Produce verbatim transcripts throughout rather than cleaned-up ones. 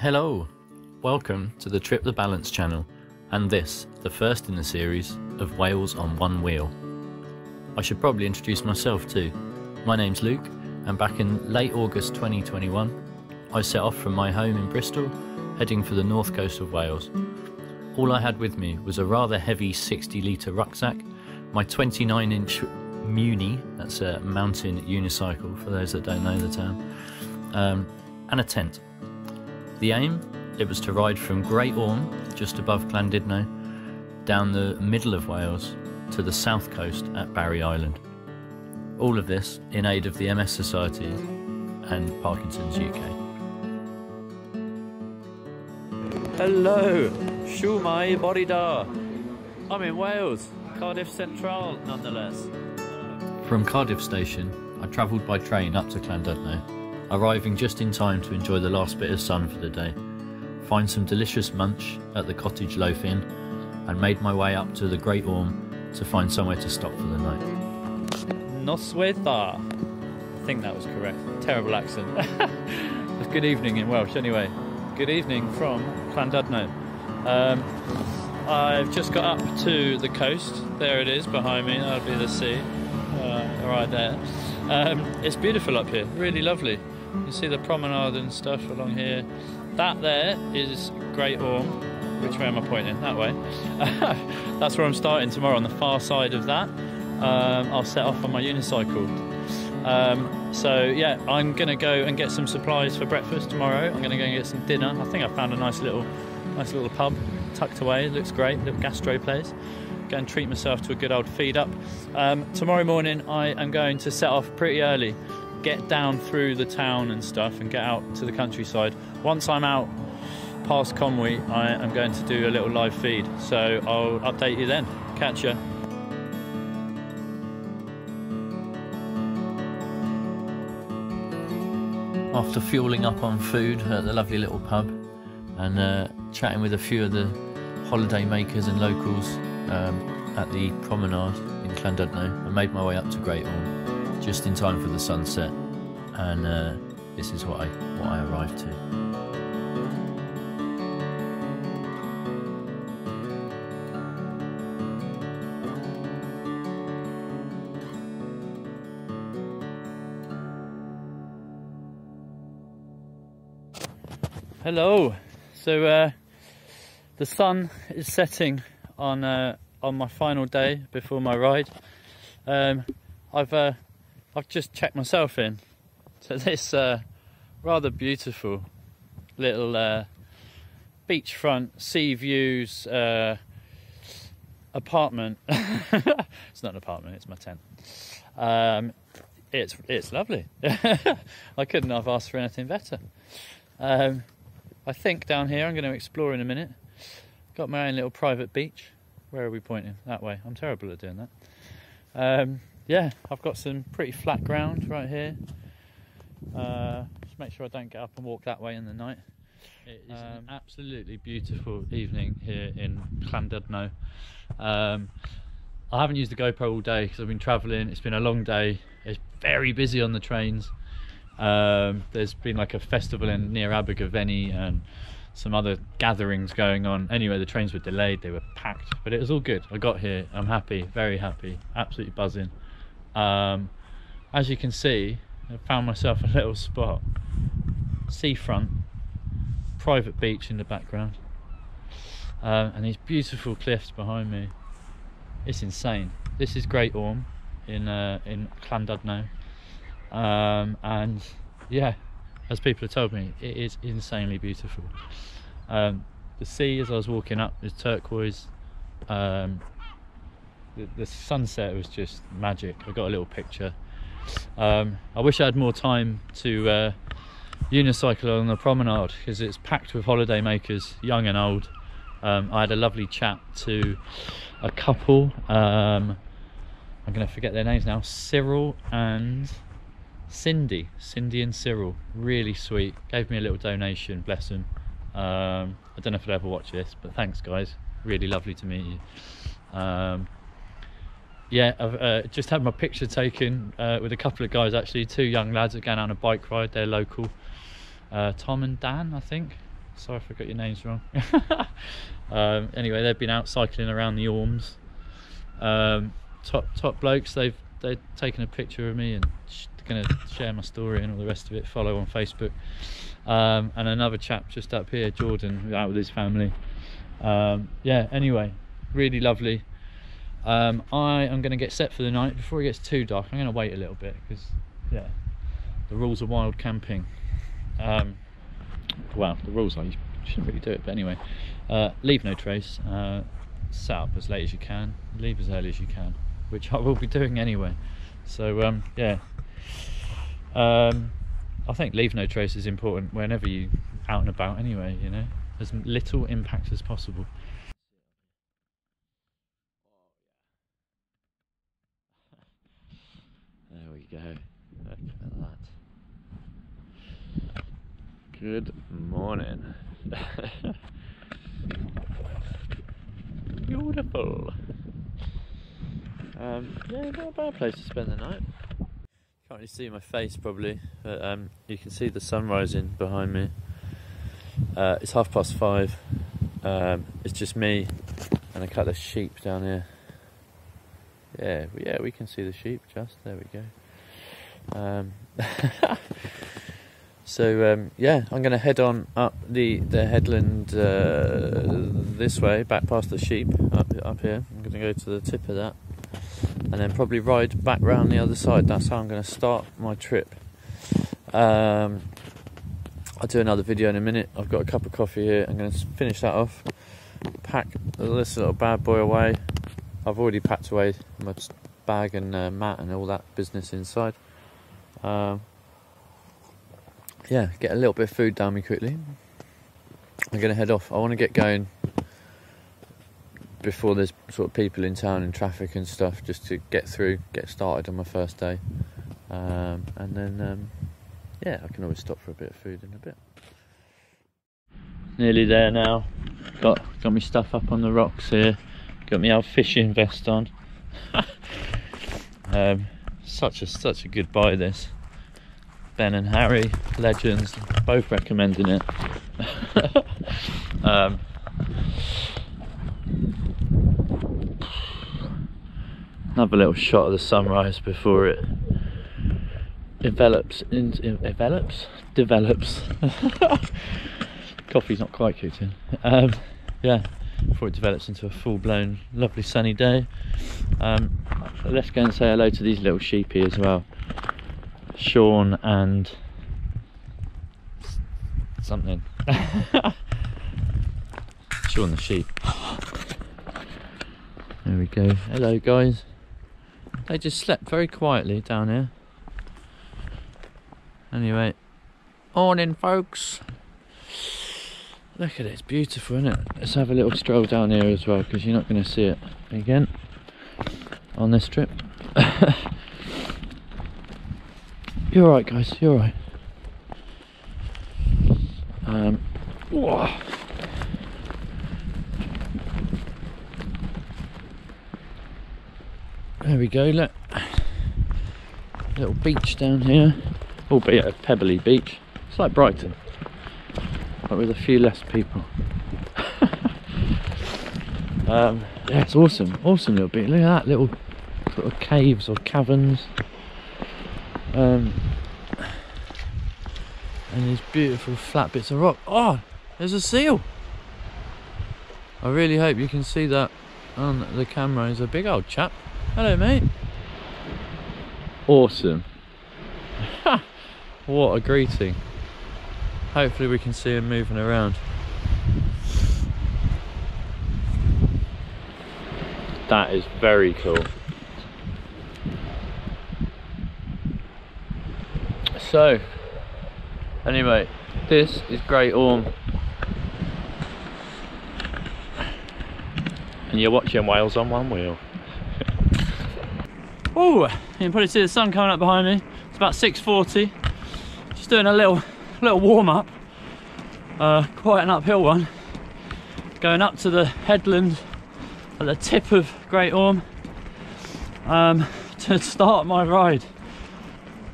Hello, welcome to the Trip The Balance channel, and this, the first in the series of Wales on One Wheel. I should probably introduce myself too. My name's Luke, and back in late August twenty twenty-one, I set off from my home in Bristol, heading for the north coast of Wales. All I had with me was a rather heavy sixty litre rucksack, my twenty-nine inch Muni, that's a mountain unicycle for those that don't know the term, um, and a tent. The aim, it was to ride from Great Orme, just above Llandudno, down the middle of Wales to the south coast at Barry Island. All of this in aid of the M S Society and Parkinson's U K. Hello, shumai borida. I'm in Wales, Cardiff Central nonetheless. From Cardiff Station, I travelled by train up to Llandudno, arriving just in time to enjoy the last bit of sun for the day, find some delicious munch at the Cottage Loaf Inn, and made my way up to the Great Orme to find somewhere to stop for the night. Noswetha. I think that was correct. Terrible accent. It's good evening in Welsh anyway. Good evening from Llandudno. Um, I've just got up to the coast. There it is behind me. That'll be the sea. Uh, right there. Um, it's beautiful up here. Really lovely. You see the promenade and stuff along here. That there is Great Orme. Which way am I pointing? That way. That's where I'm starting tomorrow, on the far side of that. Um, I'll set off on my unicycle. Um, so yeah, I'm going to go and get some supplies for breakfast tomorrow. I'm going to go and get some dinner. I think I found a nice little, nice little pub tucked away. It looks great, little gastro place. Go and treat myself to a good old feed up. Um, tomorrow morning I am going to set off pretty early, get down through the town and stuff and get out to the countryside. Once I'm out past Conwy, I am going to do a little live feed, so I'll update you then. Catch ya. After fueling up on food at the lovely little pub and uh, chatting with a few of the holiday makers and locals um, at the promenade in Llandudno, I made my way up to Great Orme just in time for the sunset, and uh, this is what I what I arrived to. Hello. So uh, the sun is setting on uh, on my final day before my ride. Um, I've uh, I've just checked myself in to this uh, rather beautiful little uh, beachfront, sea views uh, apartment. It's not an apartment, it's my tent. Um, it's, it's lovely. I couldn't have asked for anything better. Um, I think down here, I'm going to explore in a minute. Got my own little private beach. Where are we pointing? That way. I'm terrible at doing that. Um, Yeah, I've got some pretty flat ground right here. Uh, just make sure I don't get up and walk that way in the night. It is um, an absolutely beautiful evening here in Llandudno. Um, I haven't used the GoPro all day because I've been travelling. It's been a long day. It's very busy on the trains. Um, there's been like a festival in near Abergavenny and some other gatherings going on. Anyway, the trains were delayed. They were packed, but it was all good. I got here. I'm happy, very happy, absolutely buzzing. Um, as you can see, I found myself a little spot, seafront, private beach in the background, uh, and these beautiful cliffs behind me. It's insane. This is Great Orme in uh, in Llandudno, um, and yeah, as people have told me, it is insanely beautiful. Um, the sea, as I was walking up, is turquoise. Um, The, the sunset was just magic. I got a little picture. Um, I wish I had more time to uh, unicycle on the promenade because it's packed with holiday makers, young and old. Um, I had a lovely chat to a couple. Um, I'm going to forget their names now. Cyril and Cindy. Cindy and Cyril. Really sweet. Gave me a little donation. Bless them. Um, I don't know if they'll ever watch this, but thanks, guys. Really lovely to meet you. Um, Yeah, I've uh, just had my picture taken uh, with a couple of guys actually, two young lads that are going on a bike ride, they're local. Uh, Tom and Dan, I think. Sorry if I got your names wrong. um, anyway, they've been out cycling around the Ormes. Um, top top blokes. They've they've taken a picture of me and sh going to share my story and all the rest of it. Follow on Facebook. Um, and another chap just up here, Jordan, out with his family. Um, yeah. Anyway, really lovely. Um, I am going to get set for the night. Before it gets too dark, I'm going to wait a little bit because, yeah, the rules of wild camping. Um, well, the rules are you shouldn't really do it, but anyway, uh, leave no trace. Uh, set up as late as you can, leave as early as you can, which I will be doing anyway. So um, yeah, um, I think leave no trace is important whenever you're out and about anyway, you know, as little impact as possible. There we go. Look at that. Good morning. Beautiful. Um, yeah, not a bad place to spend the night. Can't really see my face probably, but um, you can see the sun rising behind me. Uh, it's half past five. Um, it's just me and a couple of sheep down here. Yeah, yeah, we can see the sheep just. There we go. Um, So um, yeah, I'm going to head on up the, the headland uh, this way, back past the sheep, up, up here. I'm going to go to the tip of that and then probably ride back round the other side. That's how I'm going to start my trip. Um, I'll do another video in a minute. I've got a cup of coffee here. I'm going to finish that off, pack this little bad boy away. I've already packed away my bag and uh, mat and all that business inside. Um, yeah, get a little bit of food down me quickly. I'm gonna head off. I want to get going before there's sort of people in town and traffic and stuff, just to get through, get started on my first day, um, and then um, yeah, I can always stop for a bit of food in a bit. Nearly there now. Got got me stuff up on the rocks here. Got me old fishing vest on. um, such a such a good buy this. Ben and Harry, legends, both recommending it. um, another little shot of the sunrise before it envelops, in, in, envelops, develops. Coffee's not quite cooked in. Um, yeah, before it develops into a full-blown, lovely sunny day. Um, let's go and say hello to these little sheepy as well. Sean and something. Sean the sheep. There we go. Hello guys. They just slept very quietly down here. Anyway, morning folks. Look at it, it's beautiful, isn't it? Let's have a little stroll down here as well, because you're not going to see it again on this trip. You're alright guys, you're alright. Um, whoa. There we go, look. Little beach down here, albeit a pebbly beach. It's like Brighton, but with a few less people. um, yeah, it's awesome, awesome little beach. Look at that, little sort of caves or caverns. Um, and these beautiful flat bits of rock. Oh, there's a seal. I really hope you can see that on the camera. He's a big old chap. Hello mate. Awesome. What a greeting. Hopefully we can see him moving around. That is very cool. So, anyway, this is Great Orme. And you're watching Wales on one wheel. Oh, you can probably see the sun coming up behind me. It's about six forty. Just doing a little little warm-up. Uh, quite an uphill one. Going up to the headland at the tip of Great Orme um, to start my ride.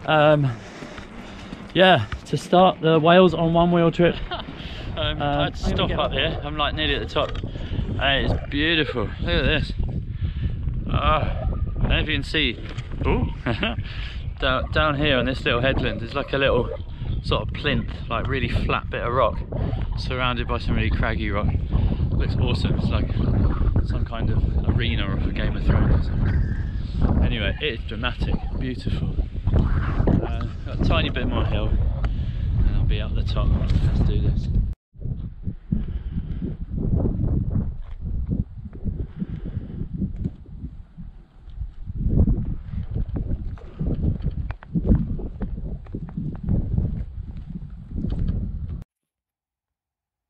Um, Yeah, to start the Wales on one wheel trip Um, um, I had to stop up here. I'm like nearly at the top. Hey, it's beautiful. Look at this. Oh, I don't know if you can see. Ooh. down, down here on this little headland, there's like a little sort of plinth, like really flat bit of rock, surrounded by some really craggy rock. Looks awesome. It's like some kind of arena off a Game of Thrones or something. Anyway, it's dramatic, beautiful. Uh, got a tiny bit more hill, and I'll be up the top. Let's do this.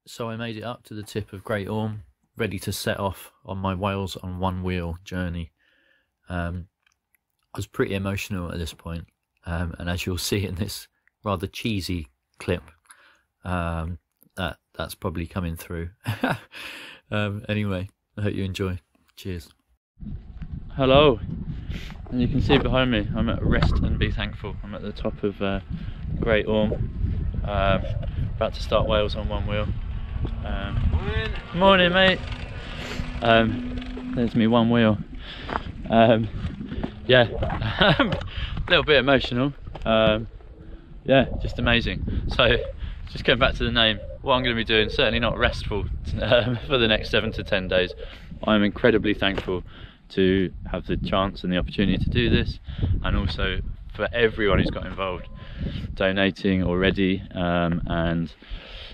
So I made it up to the tip of Great Orme, ready to set off on my Wales on one wheel journey. Um, I was pretty emotional at this point, um, and as you'll see in this rather cheesy clip, um, that that's probably coming through. um, anyway, I hope you enjoy. Cheers. Hello, and you can see behind me, I'm at Rest and Be Thankful. I'm at the top of uh, Great Orme, um, about to start Wales on one wheel. Um, morning. morning mate um, there's me one wheel. Um, yeah, a little bit emotional. Um, yeah, just amazing. So just going back to the name, what I'm going to be doing, certainly not restful um, for the next seven to ten days. I'm incredibly thankful to have the chance and the opportunity to do this, and also for everyone who's got involved, donating already, um, and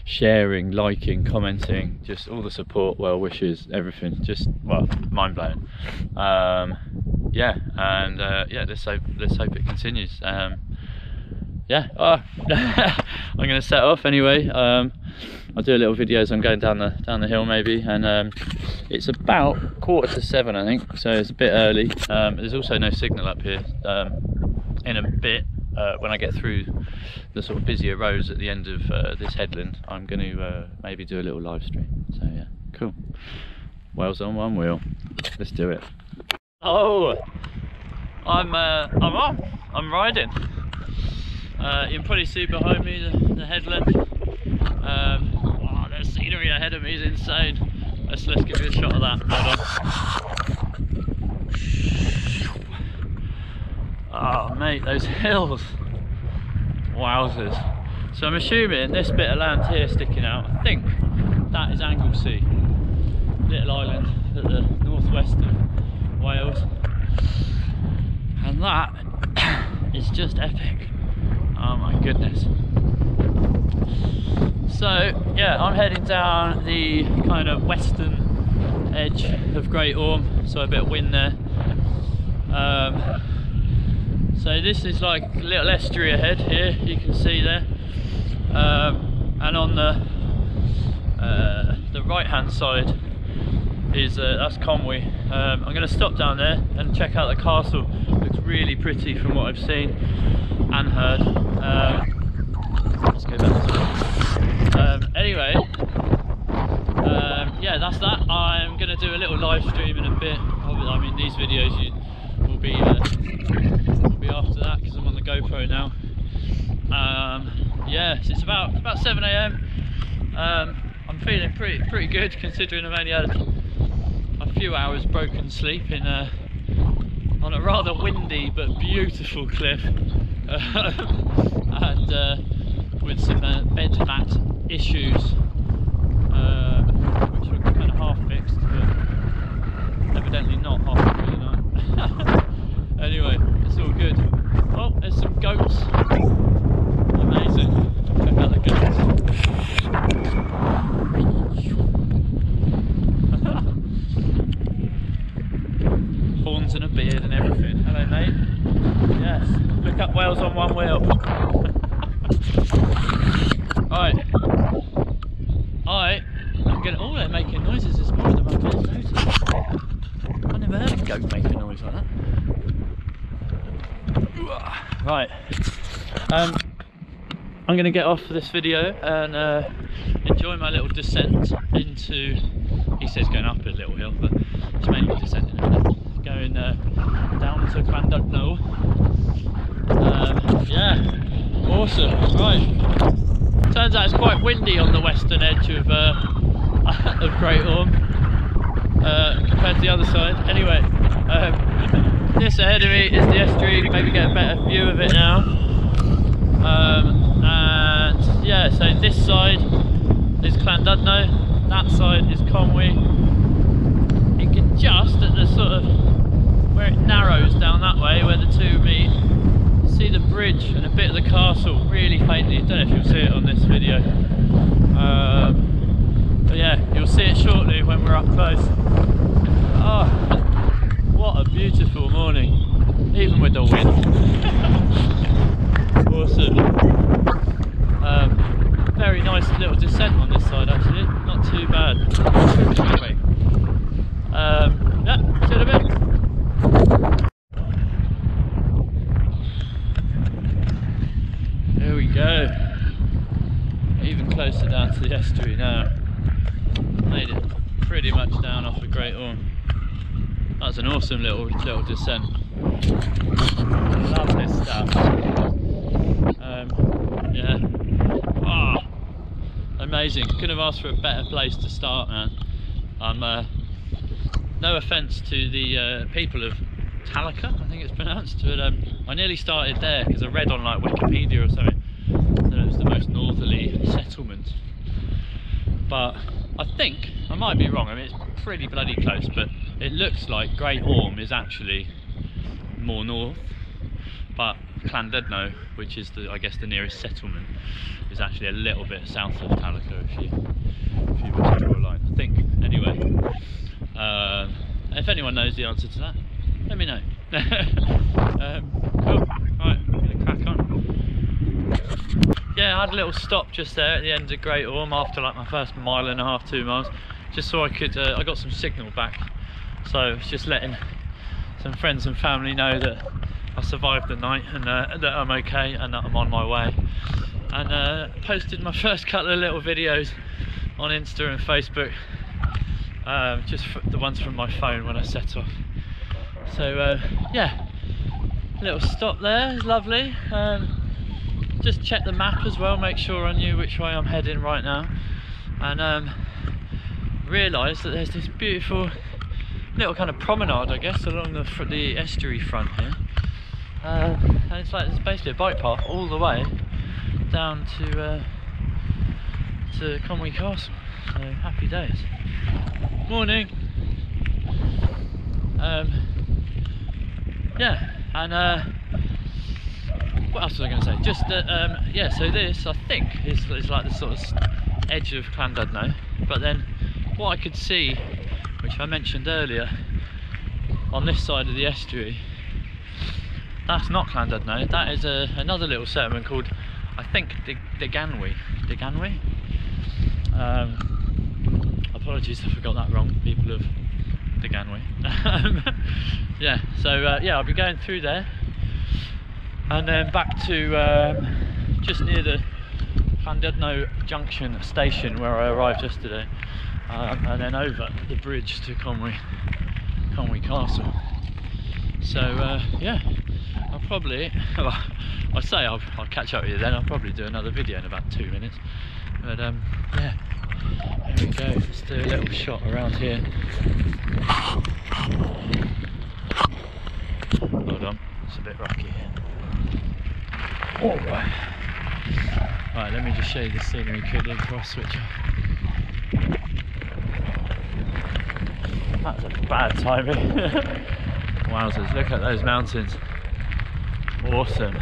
sharing, liking, commenting, just all the support, well wishes, everything. Just, well, mind blowing. Um, yeah, and uh, yeah, let's hope let's hope it continues. Um, yeah, oh. I'm gonna set off anyway. Um, I'll do a little video as I'm going down the down the hill maybe, and um, it's about quarter to seven, I think, so it's a bit early. Um, there's also no signal up here. Um, in a bit. Uh, when I get through the sort of busier roads at the end of uh, this headland, I'm going to uh, maybe do a little live stream. So yeah, cool. Wales on one wheel. Let's do it. Oh, I'm uh, I'm on. I'm riding. Uh, you can probably see behind me the, the headland. Um, wow, the scenery ahead of me is insane. Let's let's give you a shot of that. Hold on. Oh mate, those hills, wowzers. So I'm assuming this bit of land here sticking out, I think that is Anglesey, little island at the northwest of Wales, and that is just epic. Oh my goodness. So yeah, I'm heading down the kind of western edge of Great Orme, so a bit of wind there. Um, So this is like a little estuary ahead here, you can see there, um, and on the uh, the right hand side is uh, that's Conwy. Um, I'm going to stop down there and check out the castle. Looks really pretty from what I've seen and heard. Um, let's go back. Um, anyway, um, yeah, that's that. I'm going to do a little live stream in a bit. I mean, these videos you will be. Uh, after that, because I'm on the GoPro now. Um, yeah, so it's about about seven A M Um, I'm feeling pretty pretty good considering I've only had a, a few hours broken sleep in a, on a rather windy but beautiful cliff, and uh, with some uh, bed mat issues, uh, which were kind of half fixed, but evidently not half fixed tonight. Anyway, it's all good. Oh, there's some goats. Amazing. Check out the goats. Horns and a beard and everything. Hello, mate. Yes. Look up Wales on one wheel. Alright. Alright. I'm gonna. Oh, they're making noises this morning that my kids noticed. I never heard a goat make a noise like that. Right, um, I'm going to get off for this video and uh, enjoy my little descent into, he says going up a little hill, but it's mainly descending, going uh, down to Llandudno. Um, yeah, awesome, right. Turns out it's quite windy on the western edge of, uh, of Great Orme uh, compared to the other side. Anyway, um, this ahead of me is the estuary, maybe get a better view of it now. Um, and yeah, so this side is Llandudno, that side is Conwy. You can just, at the sort of, where it narrows down that way, where the two meet, see the bridge and a bit of the castle really faintly. I don't know if you'll see it on this video, um, but yeah, you'll see it shortly when we're up close. Oh, what a beautiful morning, even with the wind. Awesome. Um, very nice little descent on this side actually, not too bad. Anyway, um, yeah, see you in a bit. There we go, even closer down to the estuary now. Made it pretty much down off of Great Orme. That's an awesome little little descent. I love this stuff. Um, yeah, oh, amazing. Couldn't have asked for a better place to start, man. I'm uh, no offence to the uh, people of Talacre, I think it's pronounced, but um, I nearly started there because I read on like Wikipedia or something that it was the most northerly settlement, but I think, I might be wrong, I mean it's pretty bloody close, but it looks like Great Orme is actually more north, but Llandudno, which is the, I guess the nearest settlement, is actually a little bit south of Talacre if you, if you were to draw a line, I think. Anyway, uh, if anyone knows the answer to that, let me know. um, cool. Right, I'm going to crack on. Yeah, I had a little stop just there at the end of Great Orme after like my first mile and a half, two miles, just so I could, uh, I got some signal back. So I was just letting some friends and family know that I survived the night and uh, that I'm okay and that I'm on my way. And uh, posted my first couple of little videos on Insta and Facebook, uh, just the ones from my phone when I set off. So uh, yeah, little stop there is lovely. Um, just check the map as well, make sure I knew which way I'm heading right now, and um, realised that there's this beautiful little kind of promenade, I guess, along the, fr the estuary front here, uh, and it's like it's basically a bike path all the way down to uh, to Conwy Castle. So happy days. Morning. Um, yeah, and uh, what else was I going to say? Just that, um, yeah, so this I think is, is like the sort of edge of Llandudno, but then what I could see, which I mentioned earlier, on this side of the estuary, that's not Llandudno, that is a, another little settlement called, I think, Deganwy. Deganwy? Um, apologies, I forgot that wrong, people have Deganwy. Yeah, so uh, yeah, I'll be going through there and then back to um, just near the Llandudno Junction station where I arrived yesterday, um, and then over the bridge to Conwy, Conwy Castle. So uh, yeah, I'll probably, well, I say I'll, I'll catch up with you then, I'll probably do another video in about two minutes, but um, yeah. There we go, let's do a little shot around here. Hold on, it's a bit rocky here. Alright, right, let me just show you the scenery quickly before I switch off. That's a bad timing. Wowzers, look at those mountains. Awesome.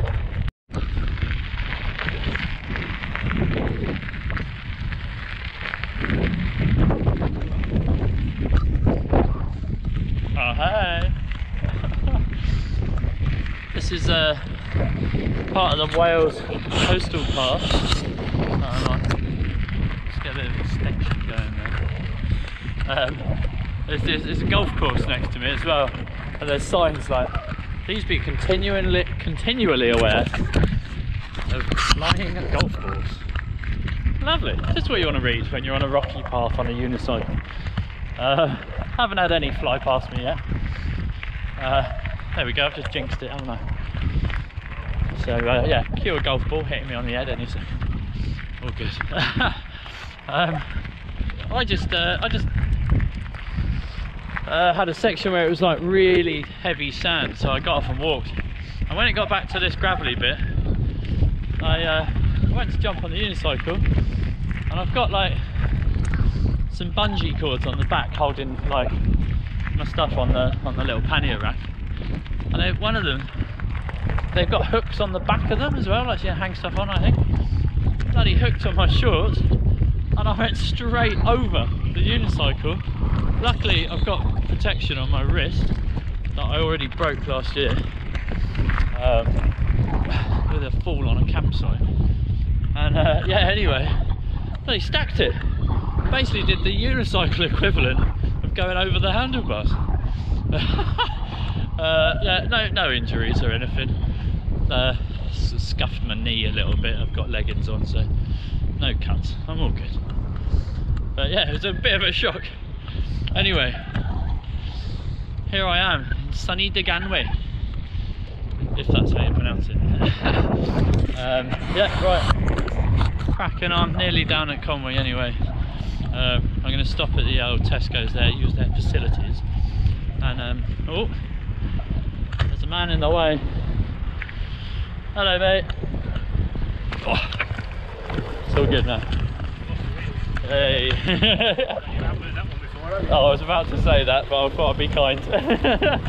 This is uh, part of the Wales Coastal Path. Just get a bit of extension going there. Um, there's, there's, there's a golf course next to me as well, and there's signs like, please be continually, continually aware of flying golf balls. Lovely, just what you want to read when you're on a rocky path on a unicycle. Uh, haven't had any fly past me yet. Uh, there we go, I've just jinxed it, haven't I? So uh, yeah, cue a golf ball hitting me on the head any second. All good. um, I just, uh, I just uh, had a section where it was like really heavy sand, so I got off and walked. And when it got back to this gravelly bit, I uh, went to jump on the unicycle, and I've got like some bungee cords on the back holding like my stuff on the on the little pannier rack. And they, one of them, they've got hooks on the back of them as well, like you hang stuff on, I think. Bloody hooked on my shorts, and I went straight over the unicycle. Luckily, I've got protection on my wrist that I already broke last year. Um, with a fall on a campsite, and uh, yeah, anyway, they stacked it. Basically, did the unicycle equivalent of going over the handlebars. uh, yeah, no, no injuries or anything. Uh, scuffed my knee a little bit. I've got leggings on, so no cuts. I'm all good. But yeah, it was a bit of a shock. Anyway, here I am in sunny Deganwy, if that's how you pronounce it. um, yeah, right, cracking on, nearly down at Conwy anyway. Um, I'm going to stop at the old Tesco's there, use their facilities. And, um, oh, there's a man in the way. Hello, mate. Oh, it's all good now. Hey. Oh, I was about to say that, but I thought I'd be kind.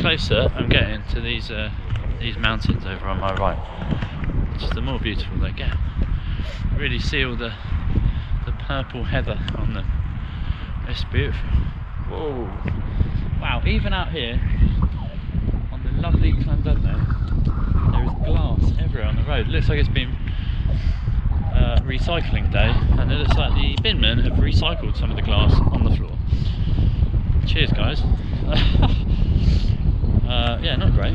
Closer I'm getting to these uh, these mountains over on my right, which is the more beautiful they get. You really see all the the purple heather on them. It's beautiful. Whoa! Wow! Even out here on the lovely Llandudno, there is glass everywhere on the road. It looks like it's been uh, recycling day, and it looks like the bin men have recycled some of the glass on the floor. Cheers, guys. Uh, yeah, not great.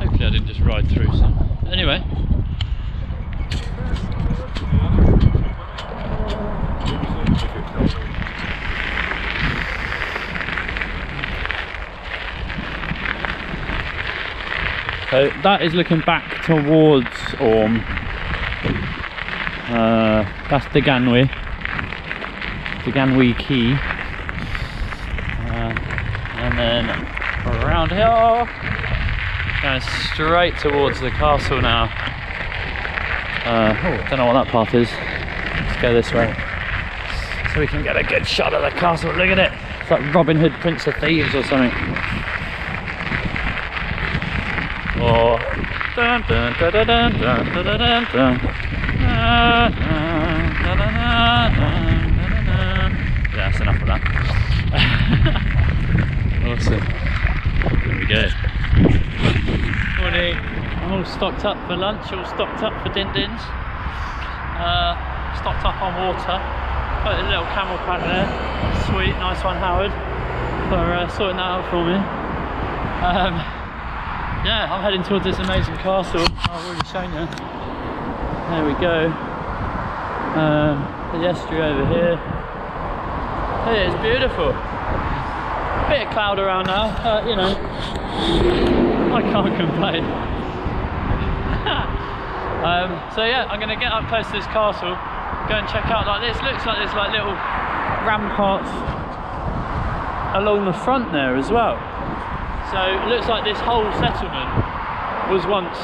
Hopefully I didn't just ride through some. Anyway. So that is looking back towards Orme. Uh, that's Deganwy. Deganwy Quay. Uh, and then around here, going straight towards the castle now. Uh, oh, don't know what that path is. Let's go this way so we can get a good shot of the castle. Look at it, it's like Robin Hood, Prince of Thieves or something. Or dun dun dun dun dun dun dun dun dun. Yeah, that's enough of that. Awesome. There we go. Morning. I'm all stocked up for lunch, all stocked up for din-dins. Uh, stocked up on water. Got a little camel pack there. Sweet, nice one, Howard, for uh, sorting that out for me. Um, yeah, I'm heading towards this amazing castle. I've already shown you. There we go. Um, pedestrian over here. Hey, it's beautiful. Bit of cloud around now, uh, you know, I can't complain. um, so yeah, I'm going to get up close to this castle, go and check out like this. Looks like there's like little ramparts along the front there as well. So it looks like this whole settlement was once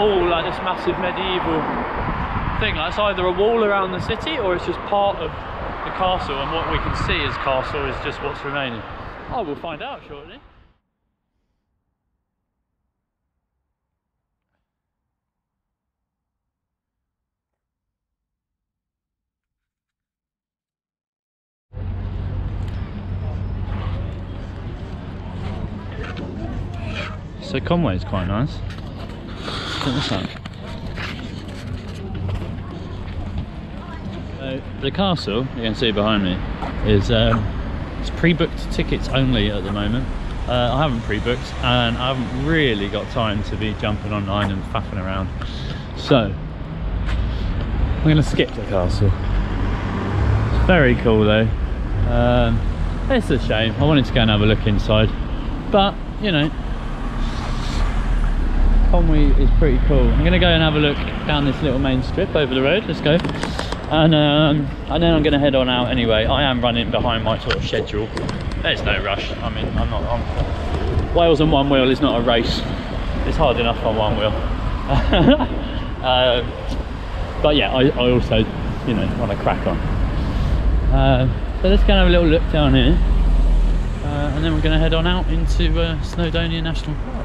all like this massive medieval thing. Like it's either a wall around the city or it's just part of the castle, and what we can see as castle is just what's remaining. Oh, we'll find out shortly. So Conwy is quite nice. Check this out. The castle you can see behind me is um, it's pre-booked tickets only at the moment. Uh, I haven't pre-booked and I haven't really got time to be jumping online and faffing around, so I'm going to skip the castle. It's very cool though. Um, it's a shame. I wanted to go and have a look inside, but you know, Conwy is pretty cool. I'm going to go and have a look down this little main strip over the road. Let's go. And, um, and then I'm going to head on out anyway. I am running behind my sort of schedule. There's no rush. I mean, I'm not on. Wales on one wheel is not a race. It's hard enough on one wheel. uh, but yeah, I, I also, you know, want to crack on. Uh, so let's go and have a little look down here. Uh, and then we're going to head on out into uh, Snowdonia National Park.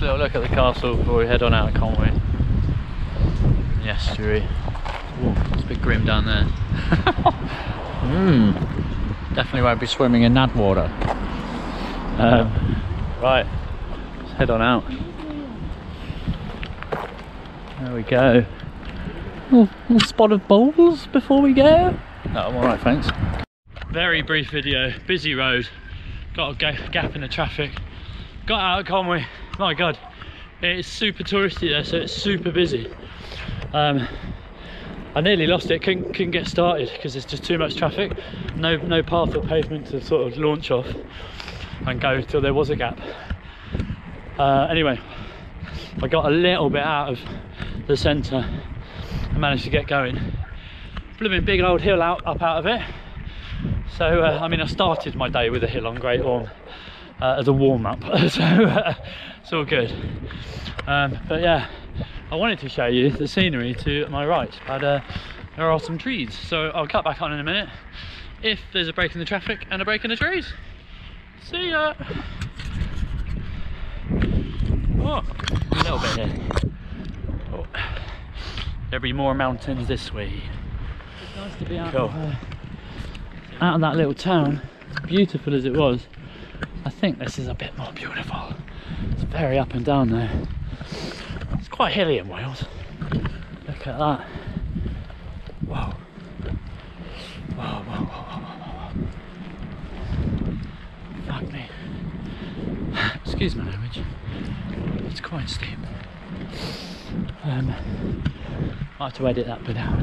Little look at the castle before we head on out of Conwy. The estuary. Ooh, it's a bit grim down there. mm, definitely won't be swimming in that water. Um, right, let's head on out. There we go. Little, little spot of boulders before we go. No, I'm alright, thanks. Very brief video. Busy road. Got a gap in the traffic. Got out of Conwy. My god, it's super touristy there, so it's super busy. um I nearly lost it, couldn't, couldn't get started because there's just too much traffic. No no path or pavement to sort of launch off and go till there was a gap. Uh anyway, I got a little bit out of the center and managed to get going. Blooming big old hill out up out of it. So uh, I mean, I started my day with a hill on Great Orme Uh, as a warm-up, so uh, it's all good. Um, but yeah, I wanted to show you the scenery to my right, but uh, there are some trees, so I'll cut back on in a minute if there's a break in the traffic and a break in the trees. See ya. Oh, a little bit here. Oh. There'll be more mountains this way. It's nice to be out, cool. of, uh, out of that little town, beautiful as it was. I think this is a bit more beautiful. It's very up and down there. It's quite hilly in Wales. Look at that. Whoa. Whoa, whoa, whoa, whoa, whoa, whoa. Fuck me. Excuse my language. It's quite steep. Um, I have to edit that bit out.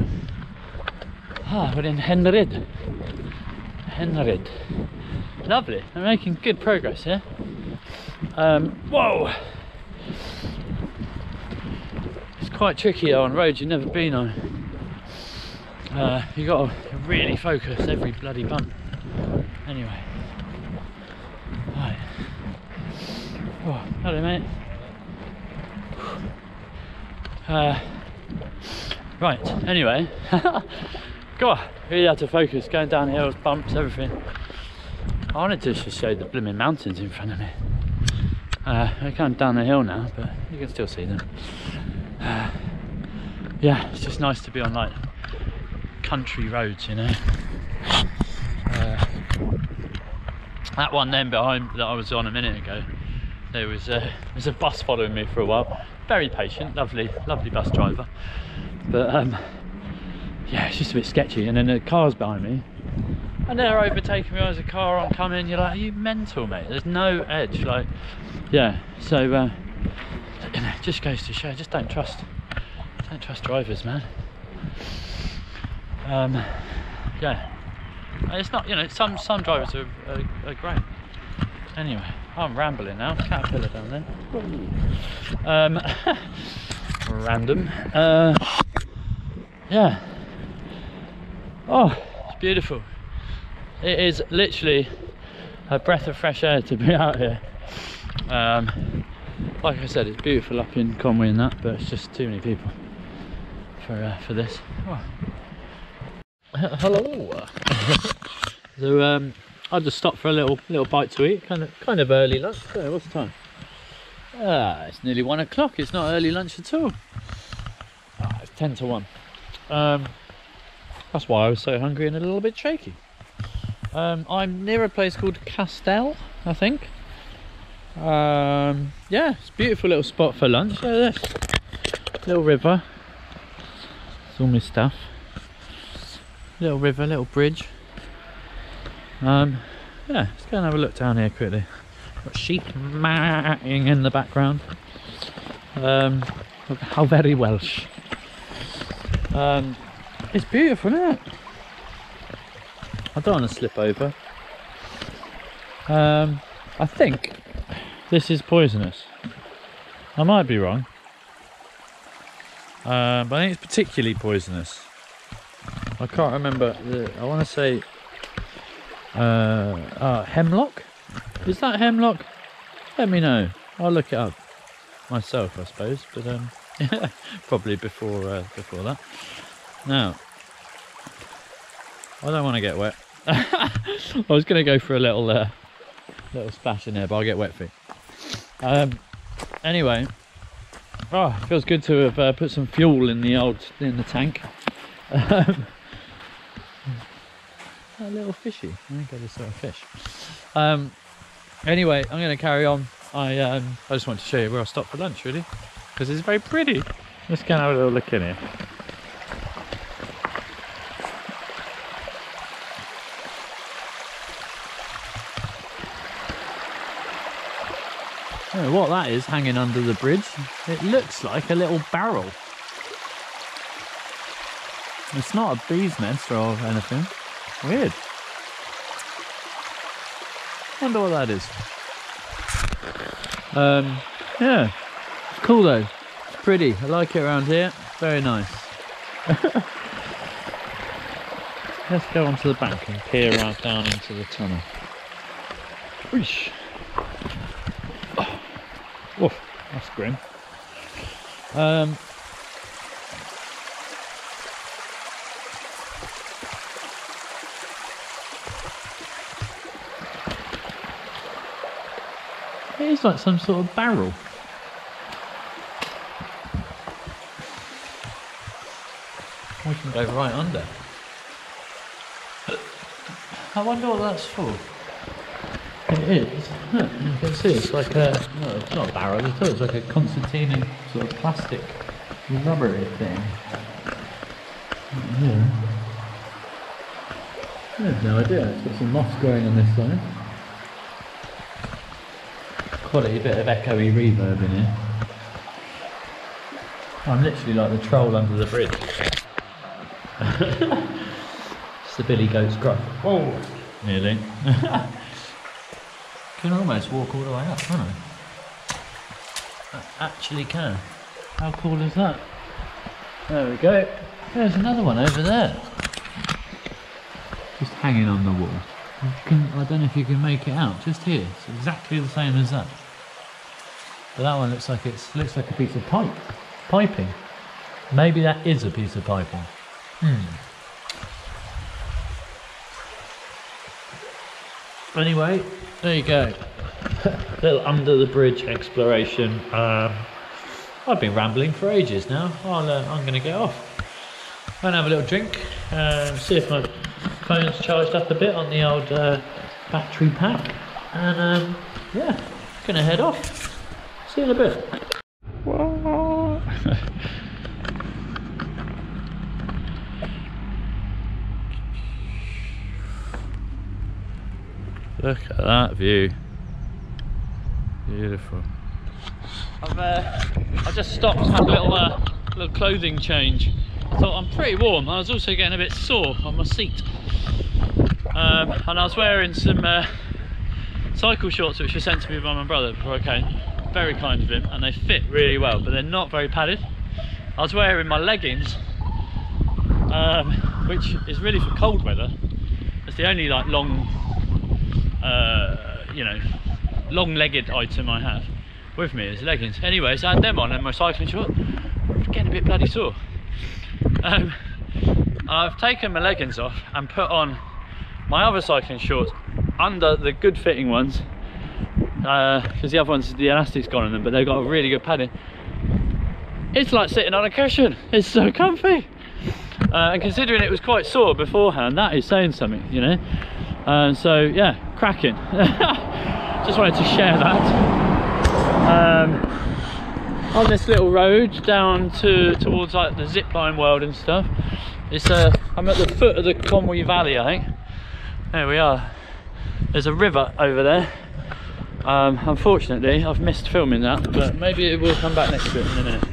Ah, we're in Henryd. Henryd. Lovely, I'm making good progress here. Um, whoa! It's quite tricky though on roads you've never been on. Uh, you gotta really focus every bloody bump. Anyway. Right. Oh, hello mate. Uh, right, anyway. God, really had to focus, going down hills, bumps, everything. I wanted to just show the blooming mountains in front of me. Uh, I can't down the hill now, but you can still see them. Uh, yeah, it's just nice to be on like country roads, you know. Uh, that one then behind that I was on a minute ago, there was a, there was a bus following me for a while. Very patient, lovely, lovely bus driver. But um, yeah, it's just a bit sketchy. And then the cars behind me. And they're overtaking me as a car on coming. You're like, are you mental, mate? There's no edge, like, yeah. So, uh, you know, it just goes to show. Just don't trust, don't trust drivers, man. Um, yeah, it's not, you know, some some drivers are, are, are great. Anyway, I'm rambling now. Caterpillar down there. Um, random. Uh, yeah. Oh, it's beautiful. It is literally a breath of fresh air to be out here. Um, like I said, it's beautiful up in Conwy and that, but it's just too many people for uh, for this. Oh. Hello. So um, I just stopped for a little little bite to eat. Kind of kind of early lunch. So what's the time? Ah, it's nearly one o'clock. It's not early lunch at all. Ah, it's ten to one. Um, that's why I was so hungry and a little bit shaky. Um, I'm near a place called Castell, I think. Um, yeah, it's a beautiful little spot for lunch. Look at this. Little river. It's all my stuff. Little river, little bridge. Um, yeah, let's go and have a look down here quickly. Got sheep maing in the background. Um, how very Welsh. Um, it's beautiful, isn't it? I don't want to slip over. Um, I think this is poisonous. I might be wrong. Uh, but I think it's particularly poisonous. I can't remember. The, I want to say uh, uh, hemlock? Is that hemlock? Let me know. I'll look it up myself, I suppose. But um, probably before uh, before that. Now, I don't want to get wet. I was going to go for a little uh, little splash in there, but I'll get wet feet. Um, anyway, oh, it feels good to have uh, put some fuel in the old in the tank. Um, a little fishy. I think I just saw a fish. Um, anyway, I'm going to carry on. I um, I just want to show you where I stopped for lunch, really, because it's very pretty. Let's go and have a little look in here. I don't know what that is hanging under the bridge. It looks like a little barrel. It's not a bee's nest or anything. Weird. Wonder what that is. Um, yeah, it's cool though. It's pretty. I like it around here. Very nice. Let's go onto the bank and peer right down into the tunnel. Whoosh. Oof, that's grim. Um, it is like some sort of barrel. We can go right under. I wonder what that's for. It is. Huh, you can see it's like a, no, it's not a barrel at all, it's like a concertina sort of plastic rubbery thing. Yeah. I have no idea, it's got some moss growing on this side. Quality bit of echoey reverb in here. I'm literally like the troll under the bridge. It's the billy goat's gruff. Oh! Nearly. I can almost walk all the way up, can't I? I actually can. How cool is that? There we go. There's another one over there. Just hanging on the wall. You can, I don't know if you can make it out. Just here. It's exactly the same as that. But that one looks like it's looks like a piece of pipe. Piping. Maybe that is a piece of piping. Hmm. Anyway. There you go. Little under the bridge exploration. Um, I've been rambling for ages now. I'll, uh, I'm going to get off. I'm going to have a little drink. Um, see if my phone's charged up a bit on the old uh, battery pack. And um, yeah, going to head off. See you in a bit. What? Look at that view. Beautiful. I've uh, I just stopped to have a little, uh, little clothing change. I thought I'm pretty warm. I was also getting a bit sore on my seat. Um, and I was wearing some uh, cycle shorts which were sent to me by my brother before I came. Very kind of him, and they fit really well, but they're not very padded. I was wearing my leggings, um, which is really for cold weather. It's the only like long Uh, you know, long-legged item I have with me is leggings. Anyways, I had them on and my cycling shorts. I'm getting a bit bloody sore. Um, I've taken my leggings off and put on my other cycling shorts under the good-fitting ones, because uh, the other ones, the elastic's gone on them, but they've got a really good padding. It's like sitting on a cushion. It's so comfy. Uh, and considering it was quite sore beforehand, that is saying something, you know. Uh, so yeah, cracking. Just wanted to share that. Um, on this little road down to towards like the zipline world and stuff. It's uh, I'm at the foot of the Conwy Valley, I think. There we are. There's a river over there. Um, unfortunately, I've missed filming that, but maybe it will come back next to it in a minute.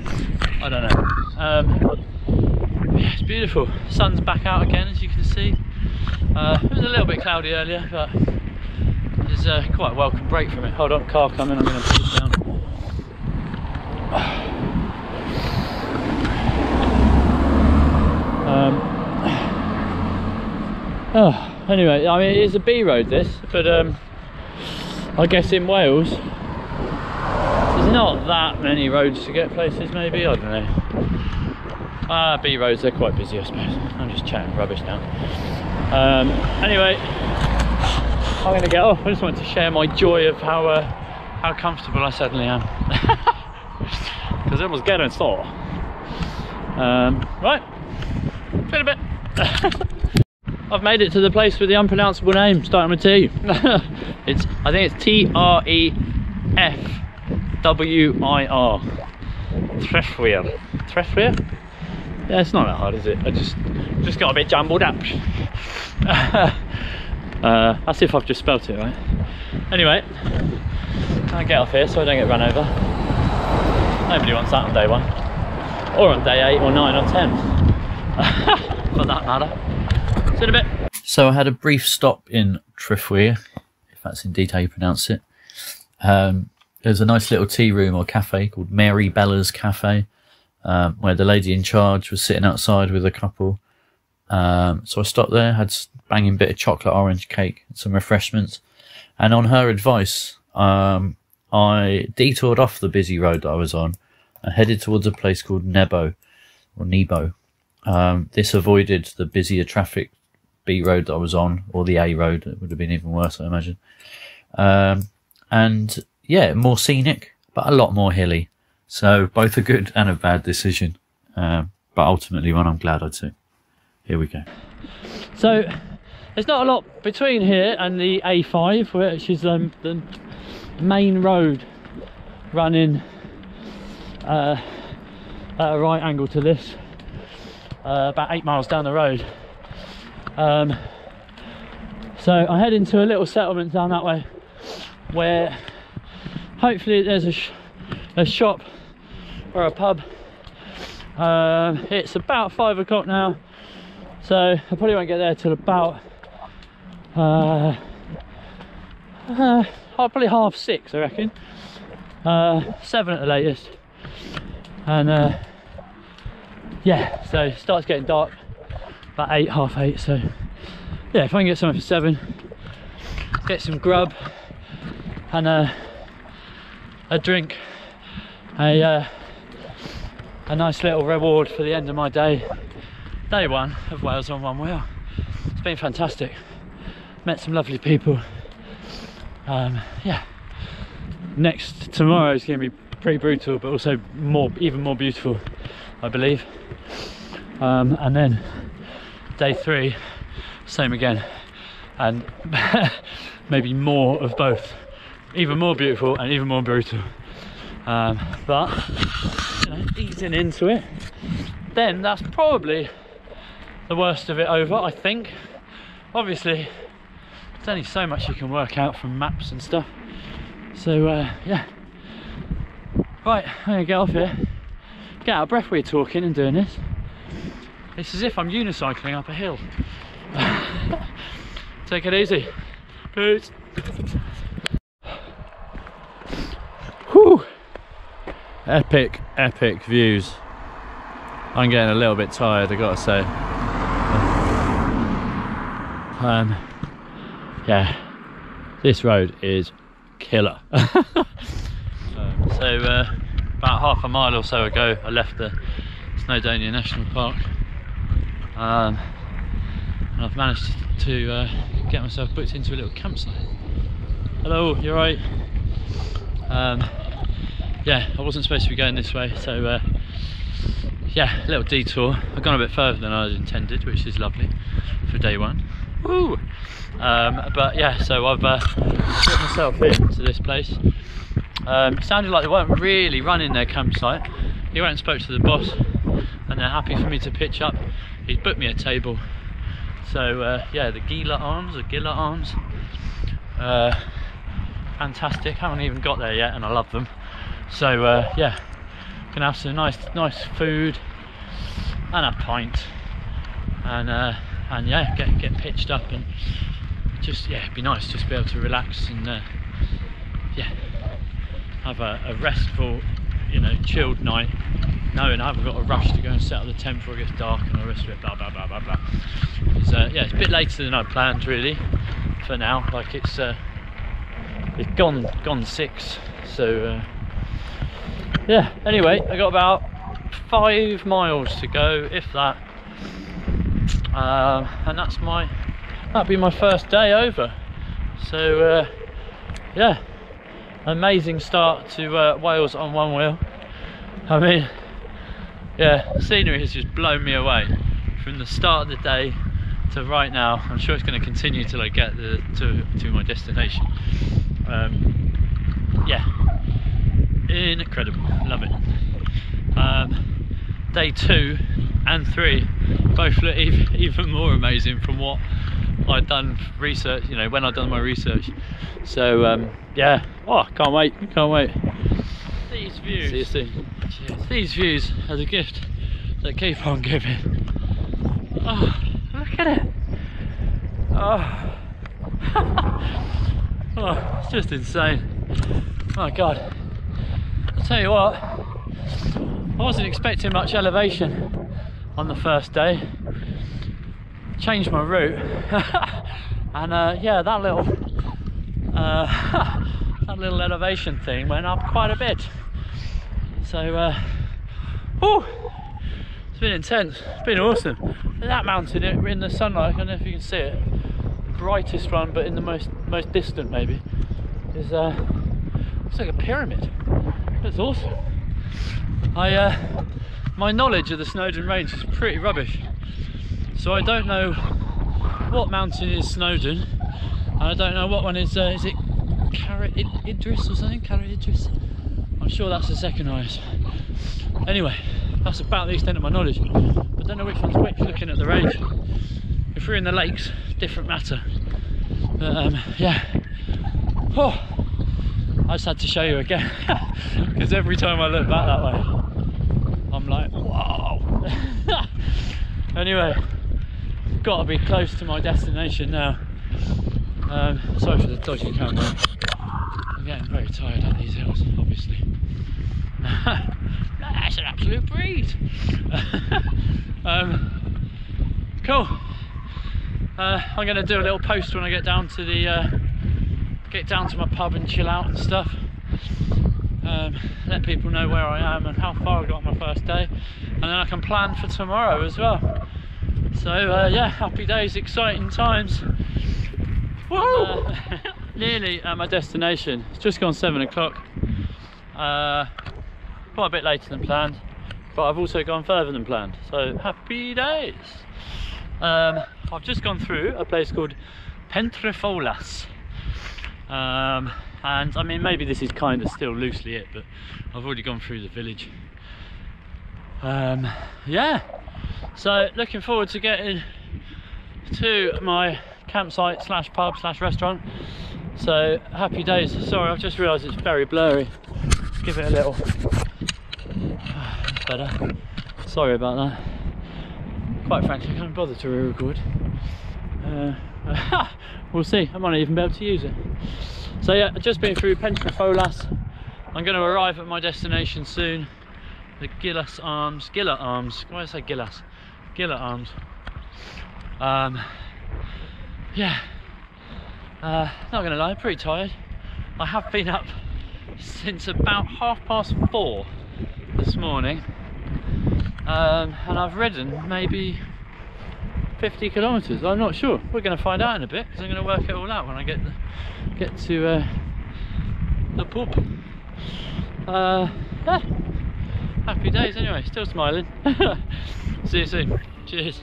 I don't know. Um, yeah, it's beautiful. Sun's back out again, as you can see. Uh, it was a little bit cloudy earlier, but there's a quite welcome break from it. Hold on, car coming. I'm going to put it down. Um, oh, anyway, I mean, it is a B road, this, but. Um, I guess in Wales there's not that many roads to get places, maybe, I don't know. Uh, B roads, they're quite busy, I suppose. I'm just chatting rubbish now. Um, anyway, I'm going to get off. I just wanted to share my joy of how uh, how comfortable I suddenly am. Because it was getting sore. Um, right, bit a bit. I've made it to the place with the unpronounceable name, starting with T. It's, I think it's T R E F W I R. Trefriw. Trefriw? Yeah, it's not that hard, is it? I just just got a bit jumbled up. uh, that's if I've just spelt it right. Anyway, I get off here so I don't get run over. Nobody wants that on day one. Or on day eight or nine or ten. For that matter. See you in a bit. So I had a brief stop in Trefriw. That's indeed how you pronounce it. Um, there's a nice little tea room or cafe called Mary Bella's Cafe, um, where the lady in charge was sitting outside with a couple. Um, so I stopped there, had a banging bit of chocolate orange cake and some refreshments. And on her advice, um, I detoured off the busy road that I was on and headed towards a place called Nebo or Nebo. Um, this avoided the busier traffic B road that I was on, or the A road. It would have been even worse, I imagine. Um, and yeah, more scenic, but a lot more hilly. So both a good and a bad decision. Um, but ultimately one I'm glad I took. Here we go. So there's not a lot between here and the A five, which is um, the main road running uh, at a right angle to this, uh, about eight miles down the road. Um, so I head into a little settlement down that way where hopefully there's a, sh a shop or a pub. Um, it's about five o'clock now, so I probably won't get there till about uh, uh, probably half six, I reckon, uh, seven at the latest. And uh, yeah, so it starts getting dark. About eight, half eight, so yeah, if I can get something for seven, get some grub and a, a drink, a, uh, a nice little reward for the end of my day, day one of Wales on One Wheel. It's been fantastic, met some lovely people. Um, yeah, next tomorrow is going to be pretty brutal, but also more, even more beautiful, I believe. Um, and then day three, same again, and maybe more of both, even more beautiful and even more brutal. Um, but you know, easing into it, then that's probably the worst of it over, I think. Obviously, there's only so much you can work out from maps and stuff. So uh, yeah, right, I'm gonna get off here. Get out of breath we're talking and doing this. It's as if I'm unicycling up a hill. Take it easy. Peace. Whew. Epic, epic views. I'm getting a little bit tired, I gotta say. Um, yeah, this road is killer. So uh, about half a mile or so ago, I left the Snowdonia National Park. Um, and I've managed to uh, get myself booked into a little campsite. Hello, you alright? Um, yeah, I wasn't supposed to be going this way, so uh, yeah, a little detour. I've gone a bit further than I had intended, which is lovely for day one. Woo! Um, but yeah, so I've uh, put myself into this place. Um, sounded like they weren't really running their campsite. He went and spoke to the boss, and they're happy for me to pitch up. He's booked me a table. So uh, yeah, the Giler Arms, the Giler Arms. Uh, fantastic. Haven't even got there yet, and I love them. So uh, yeah, gonna have some nice, nice food and a pint, and uh, and yeah, get get pitched up and just yeah, it'd be nice just to be able to relax and uh, yeah, have a, a restful, you know, chilled night, knowing I haven't got a rush to go and set up the tent before it gets dark and all the rest of it, blah blah blah blah blah. It's, uh, yeah, it's a bit later than I planned really. For now, like it's uh, it's gone gone six. So uh, yeah. Anyway, I got about five miles to go, if that. Uh, and that's my that'd be my first day over. So uh, yeah, amazing start to uh, Wales on one wheel. I mean, yeah, the scenery has just blown me away from the start of the day to right now. I'm sure it's going to continue till I get the, to, to my destination. Um, yeah, incredible, love it. Um, day two and three both look even, even more amazing from what I've done research, you know, when I've done my research. So um, yeah, oh, can't wait, can't wait. These views, see you soon. Cheers. These views are the gift that keep on giving. Oh. Look at it! Oh. Oh, it's just insane. My God. I'll tell you what, I wasn't expecting much elevation on the first day. Changed my route. And uh, yeah, that little uh, that little elevation thing went up quite a bit. So uh, whew, it's been intense, it's been awesome. That mountain in the sunlight, I don't know if you can see it, the brightest one but in the most most distant maybe, is uh it's like a pyramid. That's awesome. I uh my knowledge of the Snowdon range is pretty rubbish, so I don't know what mountain is Snowdon, and I don't know what one is. Uh, is it Cader Idris or something? Cader Idris? I'm sure that's the second highest. Anyway, that's about the extent of my knowledge. I don't know which one's which looking at the range. If we're in the lakes, different matter. But um, yeah, oh, I just had to show you again because every time I look back that way, I'm like, wow. Anyway, got to be close to my destination now. Um, sorry for the dodgy camera. I'm getting very tired at these hills, obviously. That's an absolute breeze. um, cool. Uh, I'm going to do a little post when I get down to the uh, get down to my pub and chill out and stuff. Um, let people know where I am and how far I got on my first day, and then I can plan for tomorrow as well. So uh, yeah, happy days, exciting times. Woo! Uh, nearly at my destination. It's just gone seven o'clock. Uh, Quite a bit later than planned, but I've also gone further than planned, so happy days. um, I've just gone through a place called Pentrefoelas, um, and I mean maybe this is kind of still loosely it, but I've already gone through the village. Um, yeah, so looking forward to getting to my campsite slash pub slash restaurant. So happy days. Sorry, I've just realised it's very blurry. Give it a little. That's better. Sorry about that. Quite frankly, I can't bother to re-record. Uh, we'll see. I might even be able to use it. So yeah, just been through Pentrefoelas. I'm going to arrive at my destination soon. The Giler Arms. Giler Arms. Why did I say Gilas? Giler Arms. Um. Yeah. Uh, not going to lie, I'm pretty tired. I have been up since about half past four this morning, um, and I've ridden maybe fifty kilometres. I'm not sure. We're going to find out in a bit because I'm going to work it all out when I get the, get to uh, the pub. Uh, yeah. Happy days anyway. Still smiling. See you soon. Cheers.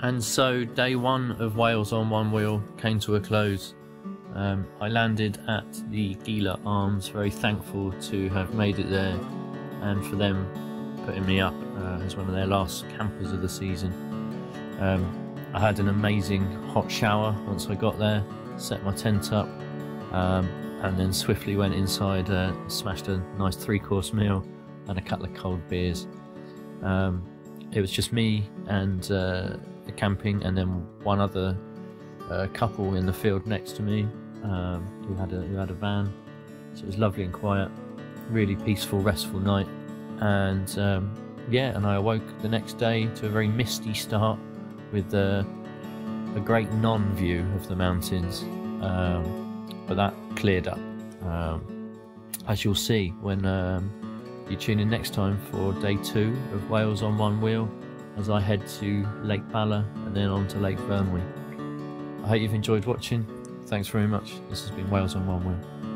And so day one of Wales on One Wheel came to a close. Um, I landed at the Giler Arms, very thankful to have made it there and for them putting me up uh, as one of their last campers of the season. Um, I had an amazing hot shower once I got there, set my tent up, um, and then swiftly went inside, uh, smashed a nice three-course meal and a couple of cold beers. Um, it was just me and uh, the camping and then one other uh, couple in the field next to me um, who had a, who had a van. So it was lovely and quiet, really peaceful, restful night. And um, yeah, and I awoke the next day to a very misty start with uh, a great non-view of the mountains, um, but that cleared up, um, as you'll see when um, you tune in next time for day two of Wales on One Wheel, as I head to Lake Bala and then on to Lake Vyrnwy. I hope you've enjoyed watching. Thanks very much. This has been Wales on One Wheel.